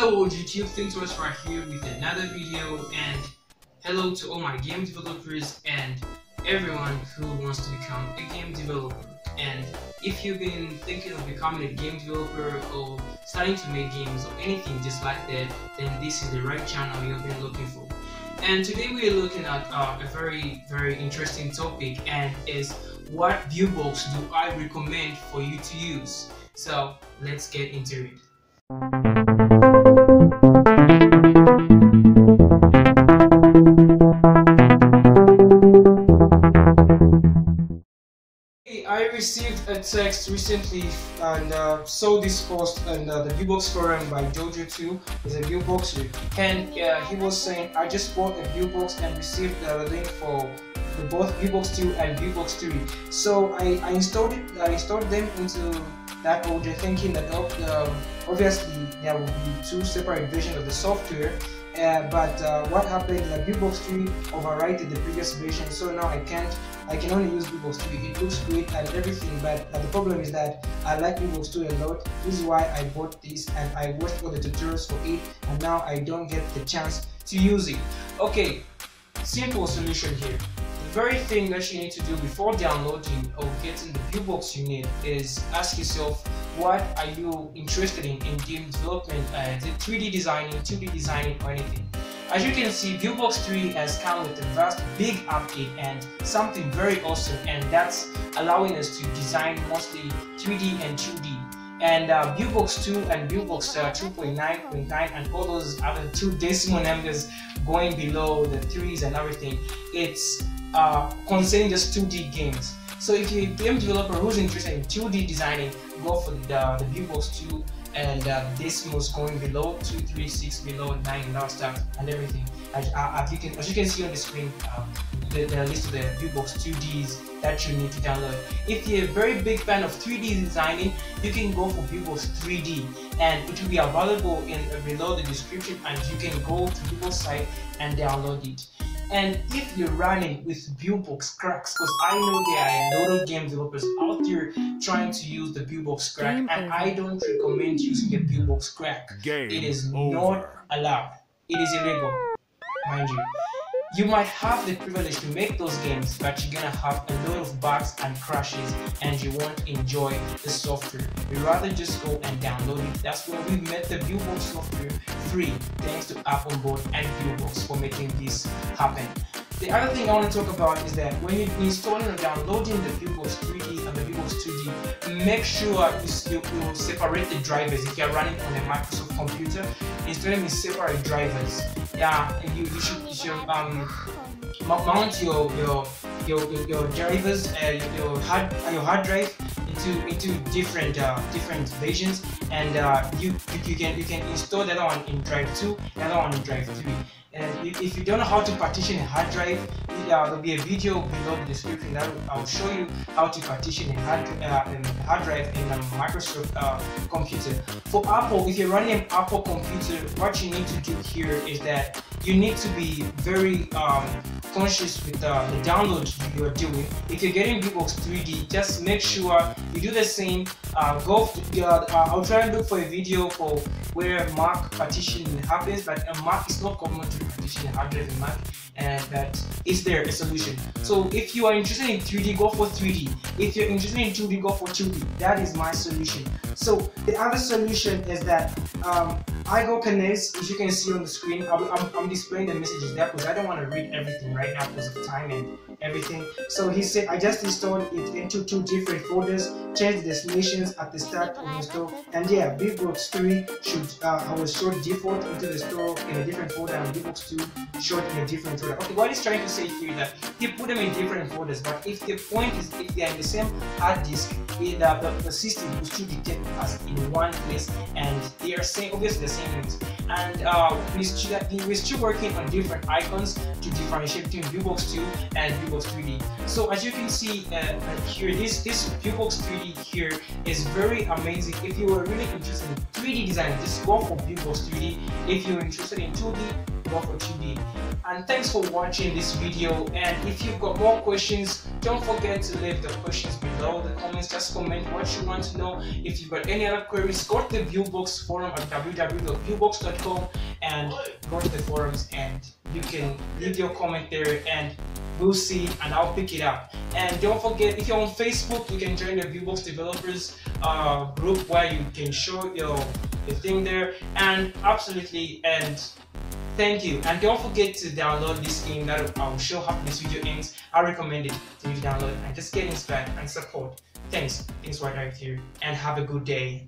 Hello Jojo2, ThinkTwice right here with another video, and hello to all my game developers and everyone who wants to become a game developer. And if you've been thinking of becoming a game developer or starting to make games or anything just like that, then this is the right channel you've been looking for. And today we are looking at a very, very interesting topic, and is what Buildbox do I recommend for you to use? So let's get into it. I received a text recently and saw this post on the Buildbox forum by Jojo2. He's a Buildboxer, and he was saying, I just bought a Buildbox and received the link for both Buildbox 2 and Buildbox 3. So I installed it. I installed them into that order, thinking that obviously there will be two separate versions of the software. But what happened? Like Buildbox 3 overwrited the previous version, so now I can only use Buildbox 3. It looks great and everything, but the problem is that I like Buildbox 2 a lot. This is why I bought this, and I watched all the tutorials for it, and now I don't get the chance to use it. Okay, simple solution here. The very thing that you need to do before downloading or getting the Buildbox you need is ask yourself, what are you interested in game development, is it 3D designing, 2D designing, or anything? As you can see, Buildbox 3 has come with a vast, big update and something very awesome, and that's allowing us to design mostly 3D and 2D. And Buildbox 2 and Buildbox 2.9.9 and all those other two decimal numbers going below the 3s and everything, it's concerning just 2D games. So if you're a game developer who's interested in 2D designing, go for the Buildbox 2 and decimals going below 2, 3, 6, below 9 and all stuff and everything. As you can see on the screen, the list of the Buildbox 2Ds that you need to download. If you're a very big fan of 3D designing, you can go for Buildbox 3D, and it will be available in below the description, and you can go to Buildbox site and download it. And if you're running with Buildbox cracks, because I know there are a lot of game developers out there trying to use the Buildbox crack, and I don't recommend using the Buildbox crack. It is not allowed. It is illegal, mind you. You might have the privilege to make those games, but you're gonna have a lot of bugs and crashes, and you won't enjoy the software. We'd rather just go and download it. That's where we made the Buildbox software free, thanks to AppOnBoard and Buildbox for making this happen. The other thing I want to talk about is that when you're installing or downloading the Buildbox 3D and the Buildbox 2D, make sure you separate the drivers. If you're running on a Microsoft computer, installing with separate drivers. Yeah, you should mount your drivers, your hard drive into different versions, and you can install the other one in drive 2, the other one in drive 3. And if you don't know how to partition a hard drive, there'll be a video below the description that I'll show you how to partition a hard drive in a Microsoft computer. For Apple, if you're running an Apple computer, what you need to do here is that you need to be very conscious with the download you're doing. If you're getting Buildbox 3D, just make sure you do the same. I'll try and look for a video for where MAC partitioning happens, but a MAC is not common to partition a hard drive in MAC, and that is there a solution. So if you are interested in 3D, go for 3D. If you're interested in 2D, go for 2D. That is my solution. So the other solution is that I go connects, as you can see on the screen. I'm displaying the messages there because I don't want to read everything right now because of time and everything. So he said, I just installed it into two different folders, changed the destinations at the start of the store, and yeah, Buildbox 3 should I will show default into the store in a different folder, and Buildbox 2 showed in a different folder. Okay, what he's trying to say here is that he put them in different folders, but if the point is if they are in the same hard disk, the system will still detect us in one place, and they are saying obviously the same things. And we're still working on different icons to differentiate between Buildbox 2 and Buildbox 3D. So as you can see here, this Buildbox 3D here is very amazing. If you were really interested in 3D design, just go for Buildbox 3D. If you're interested in 2D, work on 2D. And thanks for watching this video, and if you've got more questions, don't forget to leave the questions below the comments. Just comment what you want to know. If you've got any other queries, go to the Buildbox forum at www.buildbox.com and go to the forums and you can leave your comment there and we'll see and I'll pick it up. And don't forget, if you're on Facebook, you can join the Buildbox developers group where you can show your thing there. And absolutely, and thank you. And don't forget to download this game that I'll show after this video ends. I recommend it to you to download and just get inspired and support. Thanks for right here, and have a good day.